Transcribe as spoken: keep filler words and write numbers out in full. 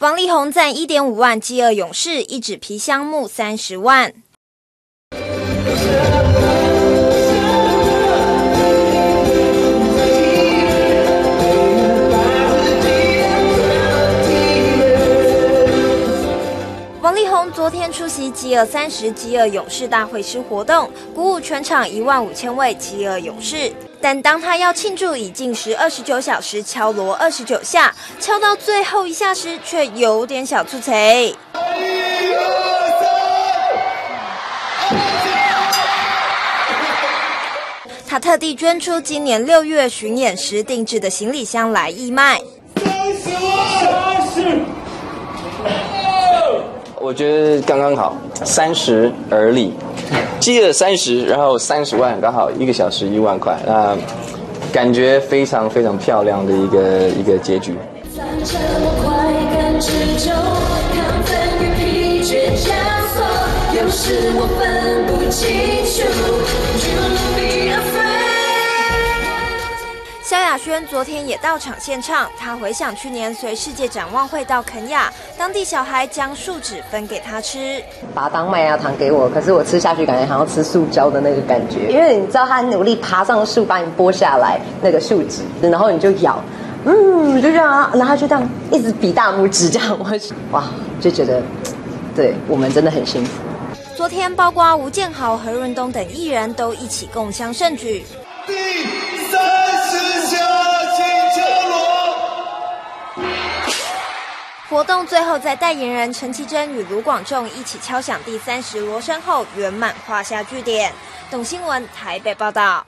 王力宏赞 一点五万饥饿勇士，一纸皮箱募三十万。王力宏昨天出席饥饿三十饥饿勇士大会师活动，鼓舞全场一万五千位饥饿勇士。 但当他要庆祝已进食二十九小时，敲锣二十九下，敲到最后一下时，却有点小猝槌。他特地捐出今年六月巡演时定制的行李箱来义卖。我觉得刚刚好，三十而立。 饥饿三十，然后三十万，刚好一个小时一万块，那感觉非常非常漂亮的一个一个结局。萧亚轩昨天也到场献唱，她回想去年随世界展望会到肯亚，当地小孩将树脂分给她吃，把它当麦芽糖给我，可是我吃下去感觉好像吃塑胶的那个感觉，因为你知道他努力爬上树把你剥下来那个树脂，然后你就咬，嗯，就这样，然后就这样一直比大拇指这样，我哇就觉得，对我们真的很幸福。昨天包括吴建豪、何润东等艺人都一起共襄盛举。 活动最后，在代言人陈绮贞与卢广仲一起敲响第三十锣声后，圆满画下句点。董新闻台北报道。